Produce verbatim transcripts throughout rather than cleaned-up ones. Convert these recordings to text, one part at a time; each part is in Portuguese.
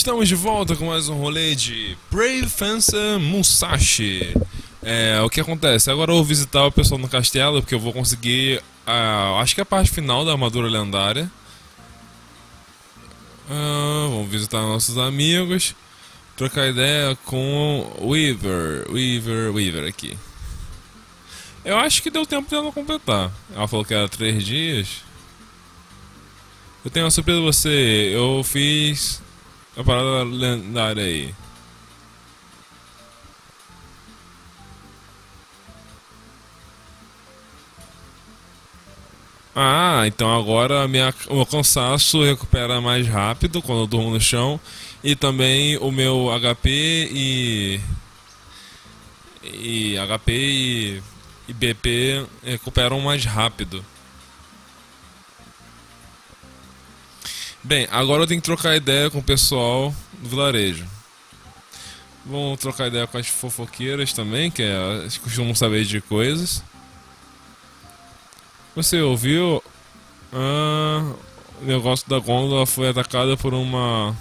Estamos de volta com mais um rolê de Brave Fencer Musashi. É, o que acontece? Agora eu vou visitar o pessoal no castelo, porque eu vou conseguir a, acho que a parte final da armadura lendária. Ah, vamos visitar nossos amigos, trocar ideia com Weaver, Weaver, Weaver aqui. Eu acho que deu tempo de ela completar. Ela falou que era três dias. Eu tenho uma surpresa pra você, eu fiz a parada lendária aí. Ah, então agora minha, o meu cansaço recupera mais rápido quando eu durmo no chão. E também o meu H P e... E H P e, e B P recuperam mais rápido. Bem, agora eu tenho que trocar ideia com o pessoal do vilarejo. Vamos trocar ideia com as fofoqueiras também, que elas costumam saber de coisas. Você ouviu? Ah, o negócio da gôndola foi atacada por uma...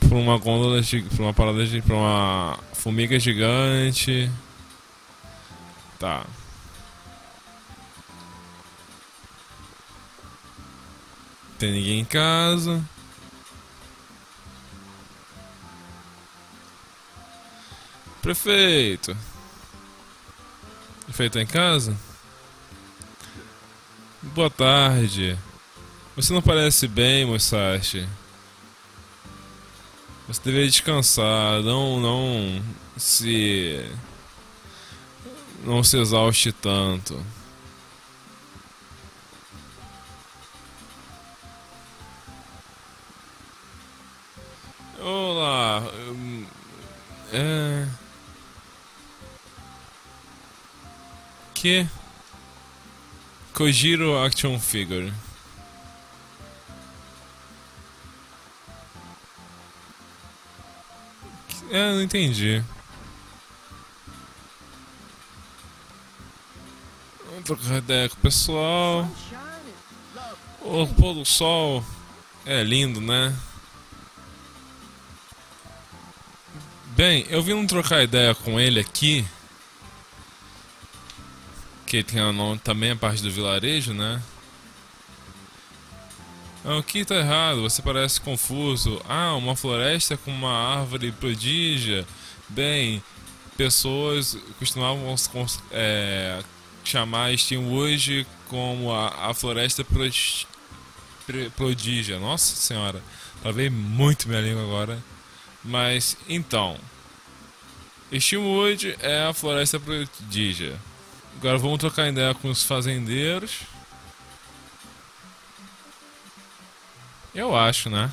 Por uma gôndola, por uma parada de... Por uma formiga gigante. Tá. Tem ninguém em casa. Prefeito. Prefeito tá em casa? Boa tarde. Você não parece bem, Musashi. Você deveria descansar, não, não se... Não se exauste tanto. Olá, é... Que? Kojiro Action Figure. É, não entendi. Vamos trocar ideia com o pessoal. O pôr do sol é lindo, né? Bem, eu vim trocar ideia com ele aqui, que tem o nome, também a parte do vilarejo, né? Ah, o que tá errado? Você parece confuso. Ah, uma floresta com uma árvore prodígia. Bem, pessoas costumavam é, chamar Steamwood como a, a floresta prod, prodígia. Nossa senhora, travei muito minha língua agora. Mas, então... Steamwood é a floresta prodígia. Agora vamos trocar ideia com os fazendeiros. Eu acho, né?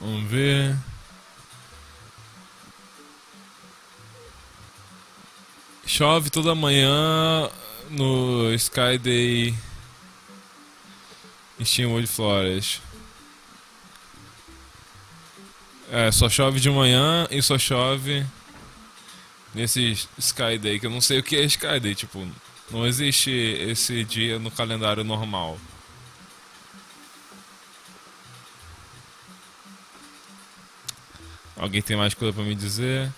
Vamos ver... Chove toda manhã... No Skyday em Steamwood Forest. É, só chove de manhã e só chove nesse Skyday, que eu não sei o que é Skyday, tipo, não existe esse dia no calendário normal. Alguém tem mais coisa pra me dizer?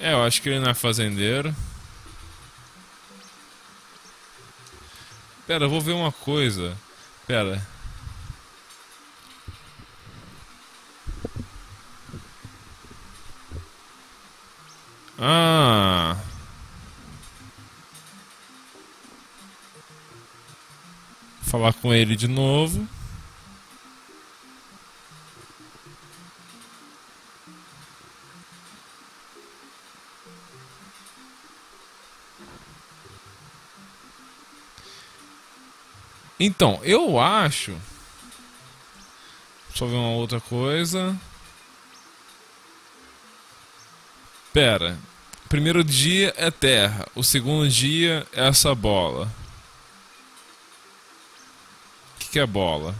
É, eu acho que ele não é fazendeiro. Pera, eu vou ver uma coisa. Pera. Ah. Vou falar com ele de novo. Então, eu acho... Só ver uma outra coisa... Pera... Primeiro dia é terra, o segundo dia é essa bola. O que que é bola?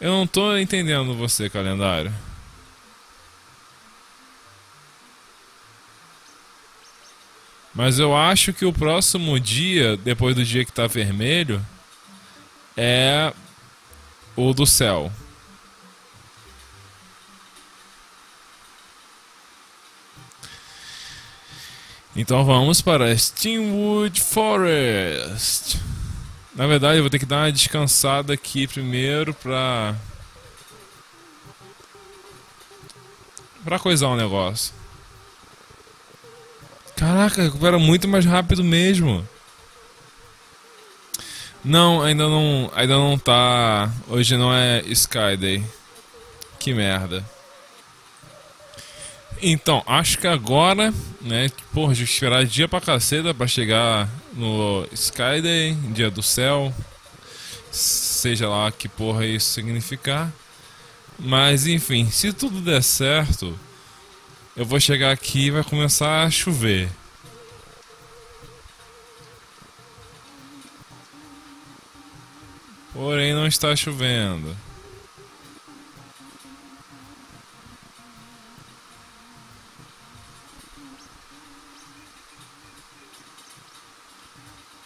Eu não tô entendendo você, calendário. Mas eu acho que o próximo dia, depois do dia que tá vermelho, é o do céu. Então vamos para Steamwood Forest. Na verdade eu vou ter que dar uma descansada aqui primeiro pra... pra coisar um negócio. Caraca, recupera muito mais rápido mesmo. Não, ainda não, ainda não tá... Hoje não é Skyday. Que merda. Então, acho que agora, né, porra, de esperar dia pra caceta pra chegar no Skyday, dia do céu, seja lá que porra isso significar. Mas enfim, se tudo der certo, eu vou chegar aqui e vai começar a chover. Porém, não está chovendo.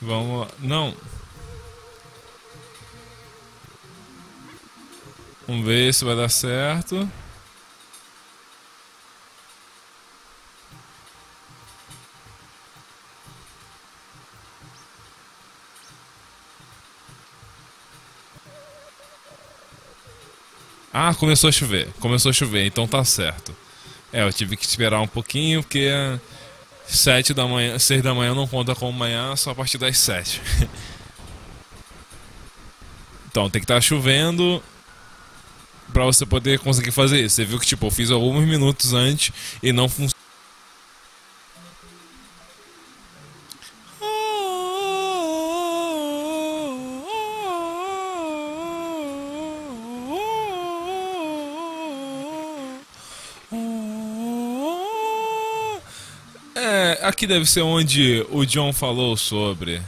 Vamos lá. Não. Vamos ver se vai dar certo. Ah, começou a chover. Começou a chover, então tá certo. É, eu tive que esperar um pouquinho, porque... sete da manhã, seis da manhã não conta como manhã, só a partir das sete. Então, tem que estar chovendo pra você poder conseguir fazer isso. Você viu que tipo, eu fiz alguns minutos antes e não funcionou. Aqui deve ser onde o John falou sobre.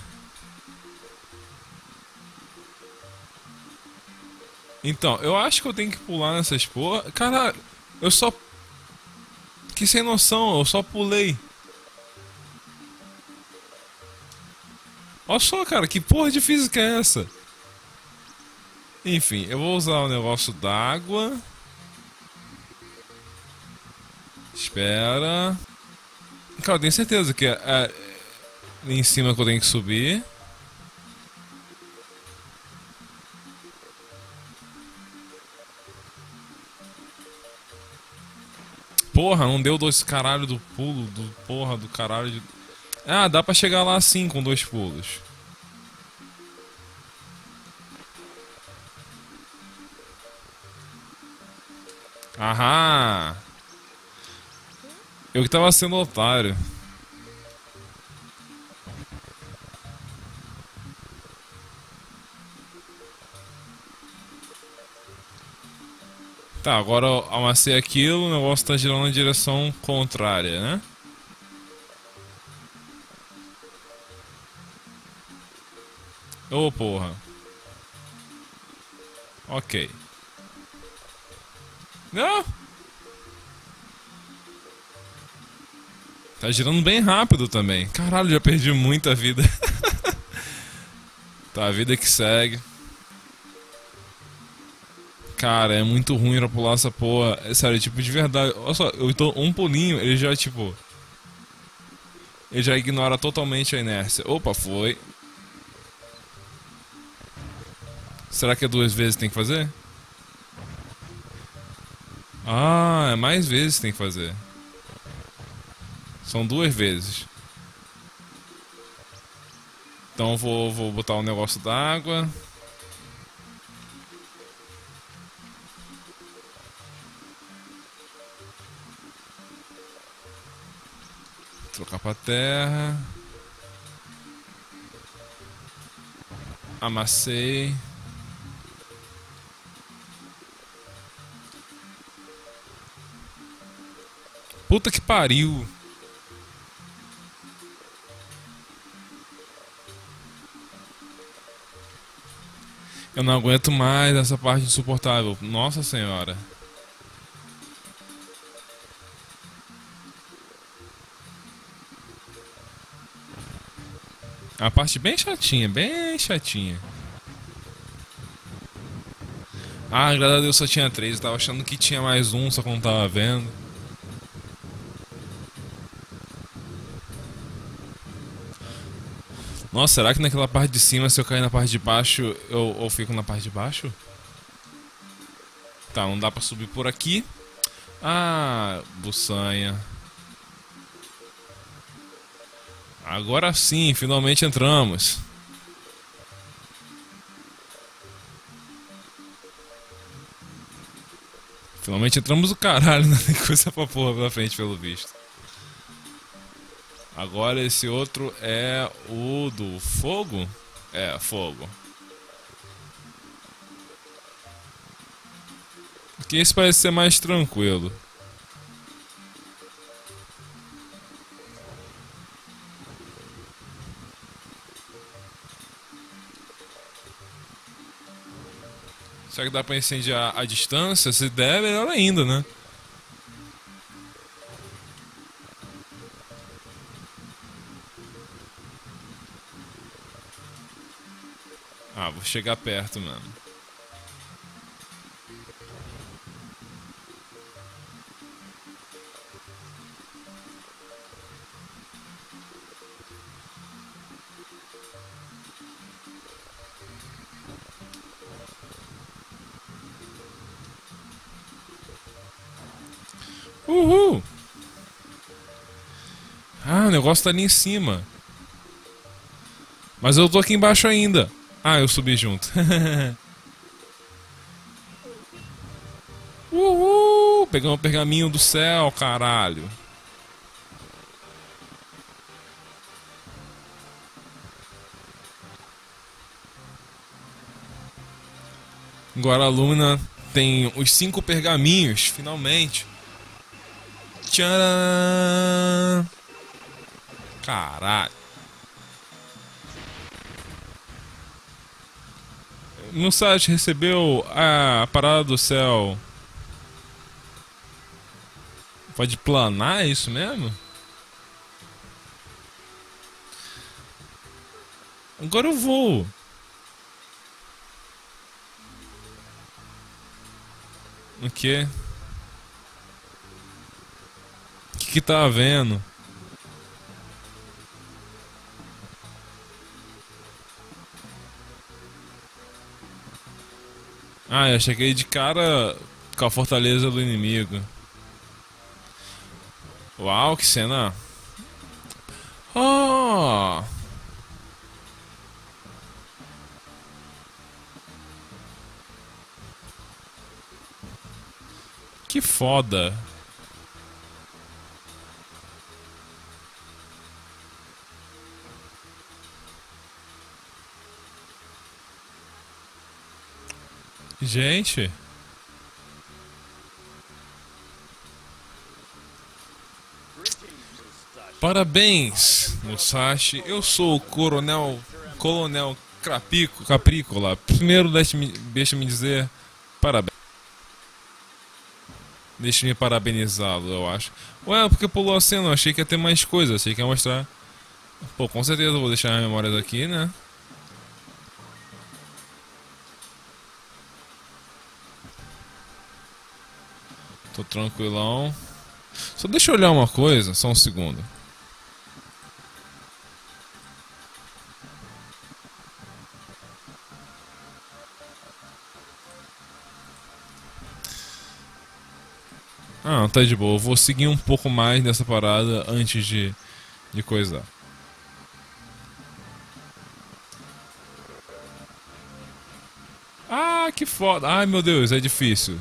Então, eu acho que eu tenho que pular nessas porra. Cara, eu só... que sem noção, eu só pulei. Olha só, cara, que porra de física é essa? Enfim, eu vou usar o negócio d'água. Espera... Cara, eu tenho certeza que é em cima que eu tenho que subir. Porra, não deu dois caralho do pulo, do porra do caralho de... Ah, dá pra chegar lá sim com dois pulos. Aham! Eu que tava sendo otário. Tá, agora eu amassei aquilo, o negócio tá girando na direção contrária, né? Ô, porra. Ok. Não! Tá girando bem rápido também. Caralho, já perdi muita vida. Tá, a vida que segue. Cara, é muito ruim pra pular essa porra. É sério, tipo, de verdade. Olha só, eu tô um pulinho, ele já, tipo... ele já ignora totalmente a inércia. Opa, foi. Será que é duas vezes que tem que fazer? Ah, é mais vezes que tem que fazer. São duas vezes. Então vou, vou botar um negócio d'água. Trocar pra terra. Amassei. Puta que pariu. Eu não aguento mais essa parte insuportável. Nossa senhora. A parte bem chatinha, bem chatinha. Ah, graças a Deus só tinha três, eu tava achando que tinha mais um, só que eu não tava vendo. Nossa, será que naquela parte de cima, se eu cair na parte de baixo, eu, eu fico na parte de baixo? Tá, não dá pra subir por aqui. Ah, buçanha. Agora sim, finalmente entramos. Finalmente entramos o caralho, não tem coisa pra porra pela frente, pelo visto. Agora esse outro é o do fogo? É, fogo. Porque esse parece ser mais tranquilo. Será que dá pra incendiar a distância? Se der, melhor ainda, né? Ah, vou chegar perto mesmo. Uhul! Ah, o negócio tá ali em cima. Mas eu tô aqui embaixo ainda. Ah, eu subi junto. Uhul! Pegamos o pergaminho do céu, caralho. Agora a Luna tem os cinco pergaminhos, finalmente. Tcharam! Caralho! No site recebeu a parada do céu. Pode planar, é isso mesmo? Agora eu vou. O quê? Que tá havendo? Ah, eu cheguei de cara com a fortaleza do inimigo. Uau, que cena! Oh! Que foda! Gente, parabéns, Musashi. Eu sou o Coronel Coronel Caprico, Capricola. Primeiro, deixe-me deixe-me dizer parabéns. Deixe-me parabenizá-lo, eu acho. Ué, porque pulou a cena? Eu achei que ia ter mais coisa, achei que ia mostrar. Pô, com certeza eu vou deixar as memórias aqui, né? Tô tranquilão. Só deixa eu olhar uma coisa, só um segundo. Ah, tá de boa. Eu vou seguir um pouco mais nessa parada antes de, de coisar. Ah, que foda. Ai, meu Deus, é difícil.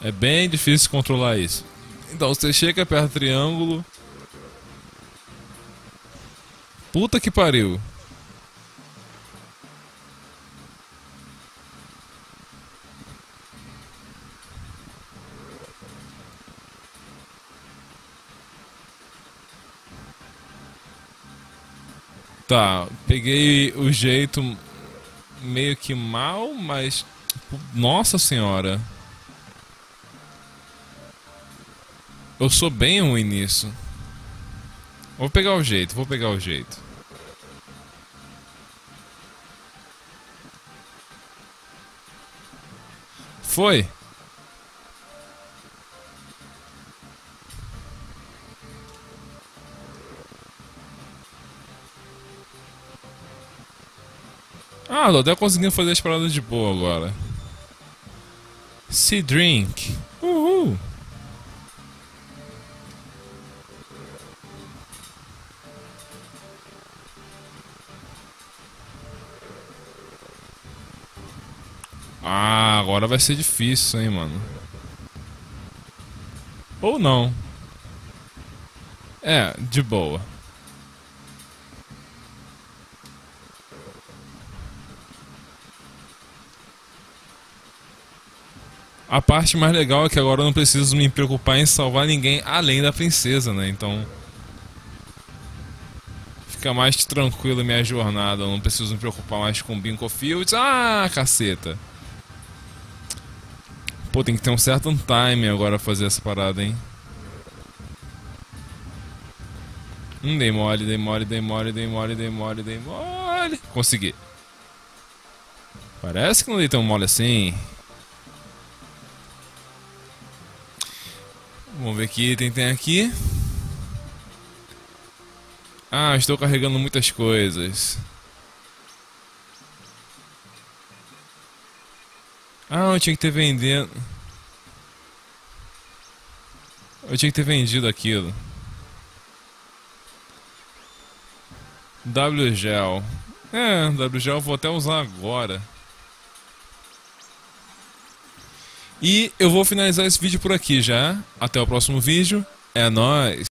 É bem difícil controlar isso. Então você chega perto do triângulo. Puta que pariu. Tá, peguei o jeito meio que mal, mas... Nossa senhora. Eu sou bem ruim nisso. Vou pegar o jeito, vou pegar o jeito. Foi? Ah, tô até conseguindo fazer as paradas de boa agora. Sea Drink. Uhul. Ah, agora vai ser difícil, hein, mano. Ou não. É, de boa. A parte mais legal é que agora eu não preciso me preocupar em salvar ninguém além da princesa, né? Então... fica mais tranquila minha jornada, eu não preciso me preocupar mais com Bincofields. Ah, caceta! Pô, tem que ter um certo time agora pra fazer essa parada, hein? Hum, dei mole, dei mole, dei mole, dei mole, dei mole, dei mole... Consegui! Parece que não dei tão mole assim... Vamos ver que item tem aqui. Ah, estou carregando muitas coisas. Ah, eu tinha que ter vendido. Eu tinha que ter vendido aquilo. W G L. É, W G L eu vou até usar agora. E eu vou finalizar esse vídeo por aqui já. Até o próximo vídeo. É nóis!